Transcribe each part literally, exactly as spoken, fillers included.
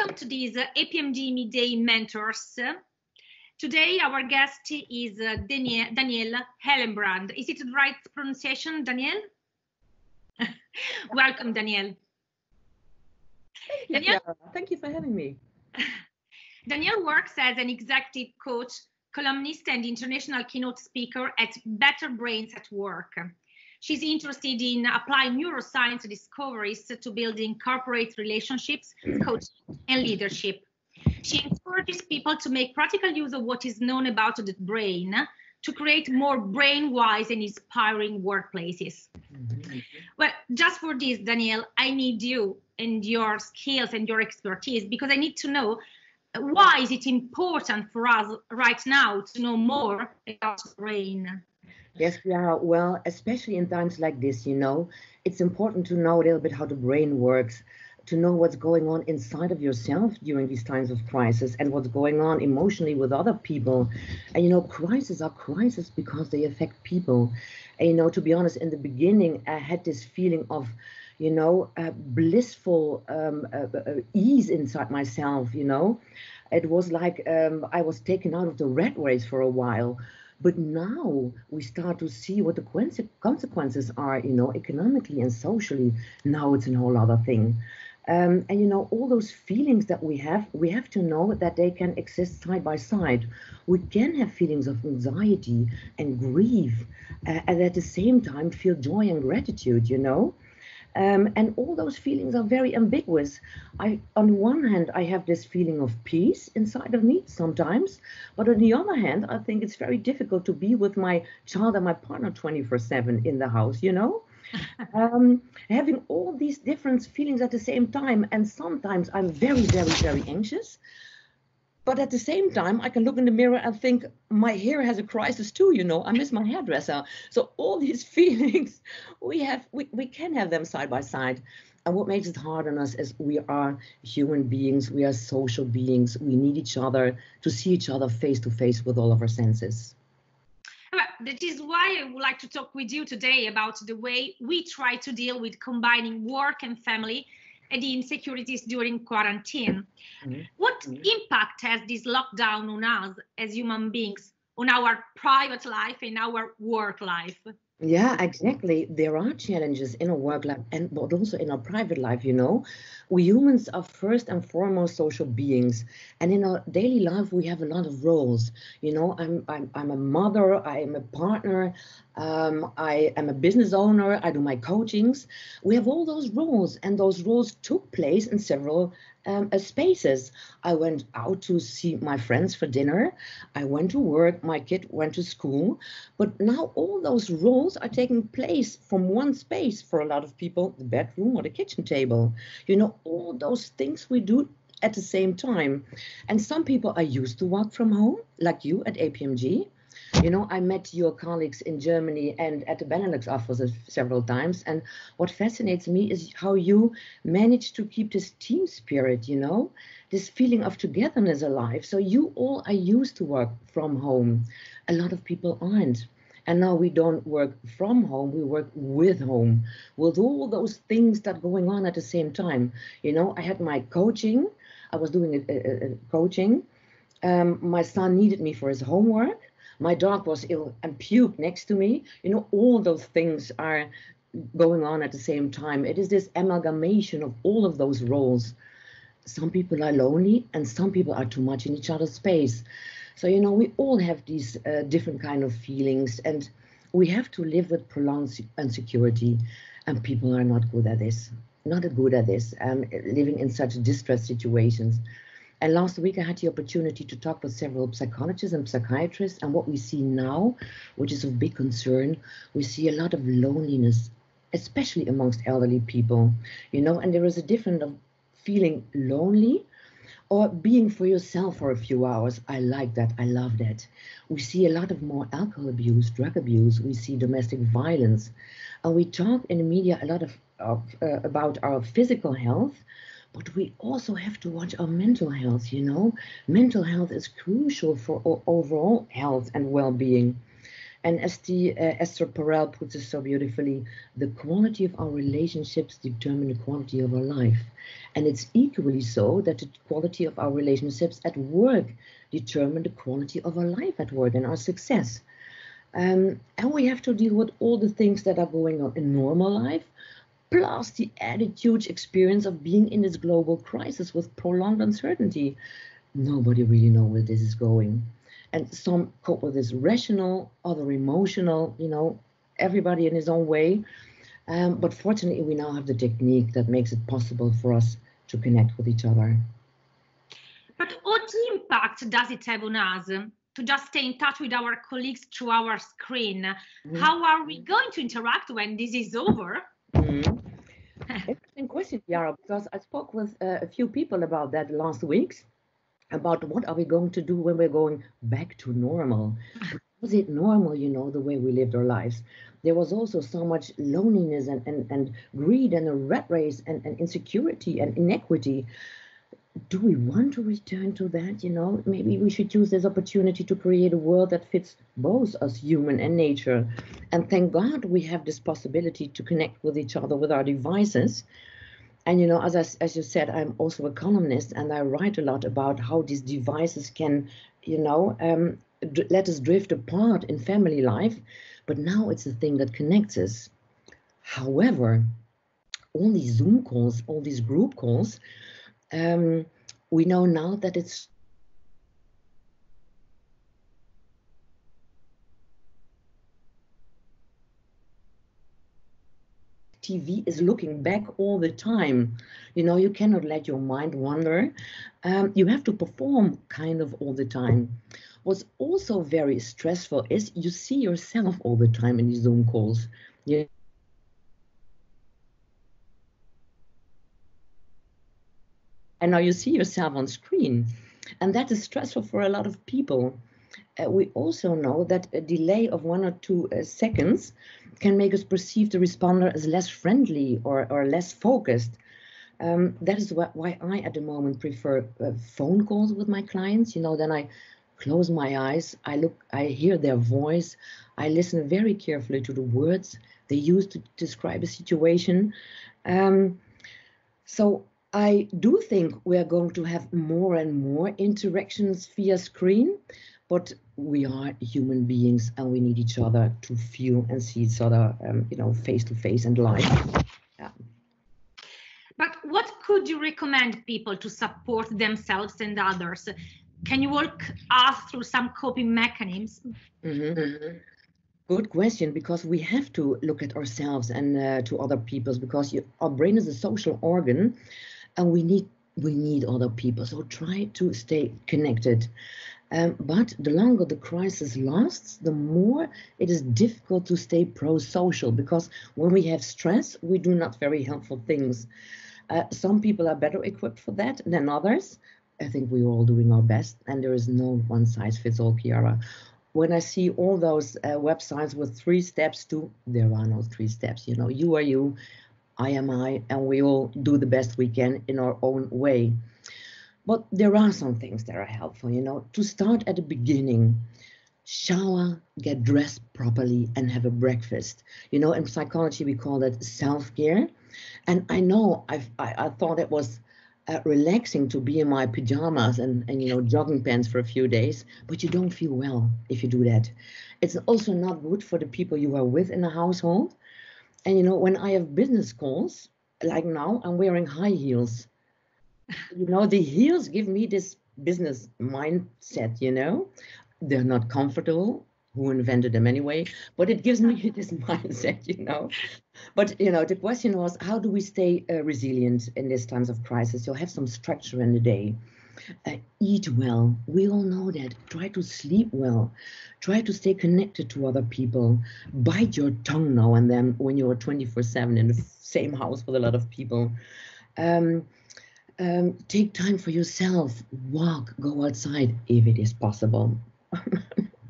Welcome to this A P M G Midday Mentors. Today our guest is Danielle Hellebrand. Is it the right pronunciation, Danielle? Welcome, Danielle. Thank you, Danielle. Chiara. Thank you for having me. Danielle works as an executive coach, columnist and international keynote speaker at Better Brains at Work. She's interested in applying neuroscience discoveries to building corporate relationships, coaching, and leadership. She encourages people to make practical use of what is known about the brain to create more brain-wise and inspiring workplaces. Mm-hmm. Well, just for this, Danielle, I need you and your skills and your expertise, because I need to know why is it important for us right now to know more about the brain? Yes, we are. Well, especially in times like this, you know, it's important to know a little bit how the brain works, to know what's going on inside of yourself during these times of crisis and what's going on emotionally with other people. And, you know, crises are crises because they affect people. And, you know, to be honest, in the beginning, I had this feeling of, you know, uh, blissful um, uh, uh, ease inside myself, you know. It was like um, I was taken out of the rat race for a while. But now we start to see what the consequences are, you know, economically and socially. Now it's a whole other thing. Um, and, you know, all those feelings that we have, we have to know that they can exist side by side. We can have feelings of anxiety and grief, uh, and at the same time feel joy and gratitude, you know. Um, and all those feelings are very ambiguous. I, on one hand, I have this feeling of peace inside of me sometimes, but on the other hand, I think it's very difficult to be with my child and my partner twenty-four seven in the house, you know? um, having all these different feelings at the same time, and sometimes I'm very, very, very anxious. But at the same time, I can look in the mirror and think, my hair has a crisis too, you know, I miss my hairdresser. So all these feelings, we have, we, we can have them side by side. And what makes it hard on us is we are human beings, we are social beings, we need each other to see each other face to face with all of our senses. That is why I would like to talk with you today about the way we try to deal with combining work and family and the insecurities during quarantine. Mm-hmm. What mm-hmm. impact has this lockdown on us as human beings, on our private life and our work life? Yeah, exactly. There are challenges in our work life and but also in our private life, you know. We humans are first and foremost social beings. And in our daily life, we have a lot of roles. You know, I'm I'm, I'm a mother, I am a partner, um, I am a business owner, I do my coachings. We have all those roles, and those roles took place in several Um, uh, spaces. I went out to see my friends for dinner. I went to work. My kid went to school. But now all those roles are taking place from one space for a lot of people, the bedroom or the kitchen table. You know, all those things we do at the same time. And some people are used to work from home, like you at A P M G. You know, I met your colleagues in Germany and at the Benelux offices several times. And what fascinates me is how you manage to keep this team spirit, you know, this feeling of togetherness alive. So you all are used to work from home. A lot of people aren't. And now we don't work from home, we work with home, with all those things that are going on at the same time. You know, I had my coaching. I was doing a, a, a coaching. Um, my son needed me for his homework. My dog was ill and puked next to me. You know, all those things are going on at the same time. It is this amalgamation of all of those roles. Some people are lonely and some people are too much in each other's space. So, you know, we all have these uh, different kind of feelings, and we have to live with prolonged insecurity, and people are not good at this, not good at this, um, living in such distressed situations. And last week, I had the opportunity to talk with several psychologists and psychiatrists. And what we see now, which is of big concern, we see a lot of loneliness, especially amongst elderly people, you know, and there is a difference of feeling lonely or being for yourself for a few hours. I like that. I love that. We see a lot of more alcohol abuse, drug abuse. We see domestic violence. And we talk in the media a lot of, of uh, about our physical health. But we also have to watch our mental health, you know. Mental health is crucial for our overall health and well-being. And as the, uh, Esther Perel puts it so beautifully, the quality of our relationships determine the quality of our life. And it's equally so that the quality of our relationships at work determine the quality of our life at work and our success. Um, and we have to deal with all the things that are going on in normal life, plus the added huge experience of being in this global crisis with prolonged uncertainty. Nobody really knows where this is going. And some cope with this rational, other emotional, you know, everybody in his own way. Um, but fortunately, we now have the technique that makes it possible for us to connect with each other. But what impact does it have on us to just stay in touch with our colleagues through our screen? Mm-hmm. How are we going to interact when this is over? Mm-hmm. Interesting question, Chiara, because I spoke with uh, a few people about that last week, about what are we going to do when we're going back to normal. Was it normal, you know, the way we lived our lives? There was also so much loneliness and, and, and greed and a rat race and, and insecurity and inequity. Do we want to return to that? You know, maybe we should use this opportunity to create a world that fits both us, human and nature. And thank God we have this possibility to connect with each other with our devices. And, you know, as, I, as you said, I'm also a columnist and I write a lot about how these devices can, you know, um, d- let us drift apart in family life. But now it's the thing that connects us. However, all these Zoom calls, all these group calls, um, we know now that it's T V is looking back all the time. You know, you cannot let your mind wander. Um, you have to perform kind of all the time. What's also very stressful is you see yourself all the time in these Zoom calls. You and now you see yourself on screen. And that is stressful for a lot of people. Uh, we also know that a delay of one or two uh, seconds can make us perceive the responder as less friendly or, or less focused. Um, that is wh- why I, at the moment, prefer uh, phone calls with my clients. You know, then I close my eyes, I look, I hear their voice, I listen very carefully to the words they use to describe a situation. Um, so I do think we are going to have more and more interactions via screen. But we are human beings and we need each other to feel and see each other, um, you know, face to face and live. Yeah. But what could you recommend people to support themselves and others? Can you walk us through some coping mechanisms? Mm-hmm, mm-hmm. Good question, because we have to look at ourselves and uh, to other people's, because you, our brain is a social organ and we need we need other people. So try to stay connected. Um, but the longer the crisis lasts, the more it is difficult to stay pro-social, because when we have stress, we do not very helpful things. Uh, some people are better equipped for that than others. I think we're all doing our best, and there is no one-size-fits-all, Chiara. When I see all those uh, websites with three steps to, there are no three steps, you know, you are you, I am I, and we all do the best we can in our own way. But there are some things that are helpful, you know, to start at the beginning, shower, get dressed properly and have a breakfast. You know, in psychology, we call that self-care. And I know I've, I, I thought it was uh, relaxing to be in my pajamas and, and, you know, jogging pants for a few days, but you don't feel well if you do that. It's also not good for the people you are with in the household. And, you know, when I have business calls, like now, I'm wearing high heels. You know, the heels give me this business mindset, you know. They're not comfortable. Who invented them anyway? But it gives me this mindset, you know. But, you know, the question was, how do we stay uh, resilient in these times of crisis? So have some structure in the day. Uh, eat well. We all know that. Try to sleep well. Try to stay connected to other people. Bite your tongue now and then when you are twenty-four seven in the same house with a lot of people. Um... Um, take time for yourself, walk, go outside, if it is possible.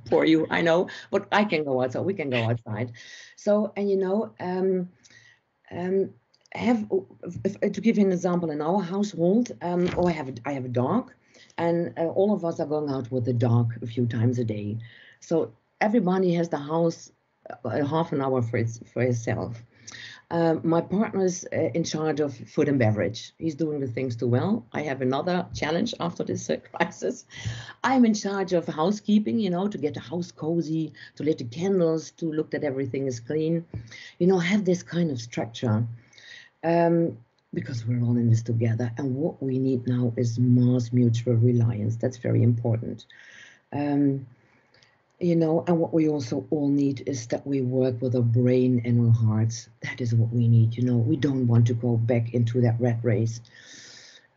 For you, I know, but I can go outside, we can go outside. So, and you know, um, um, have if, if, to give you an example, in our household, um, oh, I have, I have a dog, and uh, all of us are going out with the dog a few times a day. So everybody has the house uh, half an hour for its, for itself. Uh, my partner's uh, in charge of food and beverage. He's doing the things too well. I have another challenge after this uh, crisis. I'm in charge of housekeeping, you know, to get the house cozy, to lit the candles, to look that everything is clean. You know, have this kind of structure um, because we're all in this together. And what we need now is mass mutual reliance. That's very important. Um, You know, and what we also all need is that we work with our brain and our hearts. That is what we need. You know, we don't want to go back into that rat race.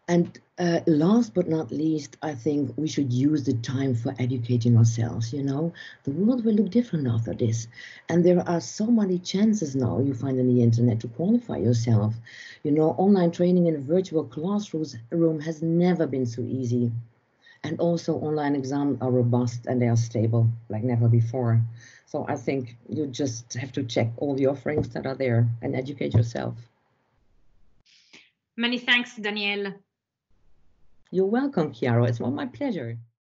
And uh, last but not least, I think we should use the time for educating ourselves. You know, the world will look different after this. And there are so many chances now you find on the internet to qualify yourself. You know, online training in a virtual classroom has never been so easy. And also online exams are robust and they are stable like never before. So I think you just have to check all the offerings that are there and educate yourself. Many thanks, Danielle. You're welcome, Chiara. It's been my pleasure.